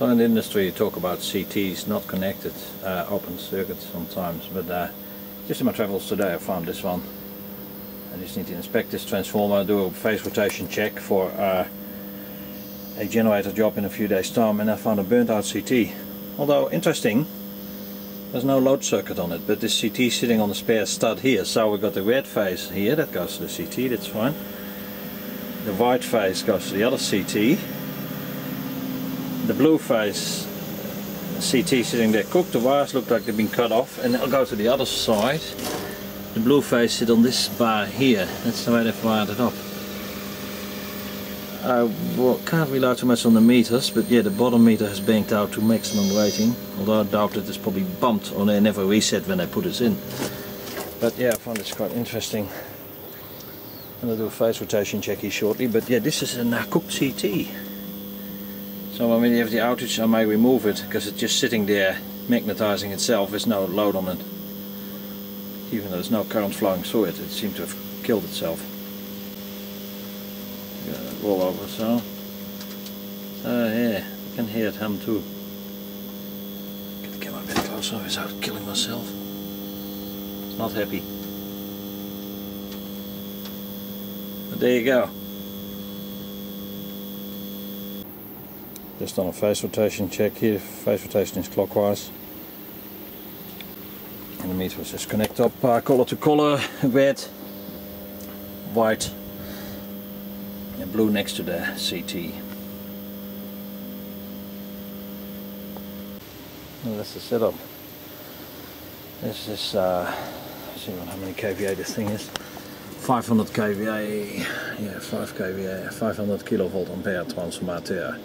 So in the industry you talk about CTs, not connected open circuits sometimes, but just in my travels today I found this one. I just need to inspect this transformer, do a phase rotation check for a generator job in a few days time, and I found a burnt out CT. Although interesting, there's no load circuit on it, but this CT is sitting on the spare stud here, so we've got the red phase here that goes to the CT, that's fine. The white phase goes to the other CT. The blue phase CT sitting there cooked, the wires look like they've been cut off, and they'll go to the other side. The blue phase sit on this bar here, that's the way they've wired it up. I can't rely too much on the meters, but yeah, the bottom meter has banked out to maximum rating, although I doubt that it's probably bumped or they never reset when they put this in. But yeah, I found this quite interesting. I'm going to do a phase rotation check here shortly, but yeah, this is a cooked CT. So when we have the outage, I may remove it, because it's just sitting there magnetizing itself, there's no load on it. Even though there's no current flowing through it, it seemed to have killed itself. Roll over, so yeah, I can hear it hum too. Can I get my bit closer without killing myself? It's not happy. But there you go. Just done a phase rotation check here. Phase rotation is clockwise. And the meter was just connect up color to color, red, white, and blue next to the CT. And that's the setup. This is let's see how many kVA this thing is. 500 kVA, yeah, 5 kVA, 500 kilovolt ampere transformator.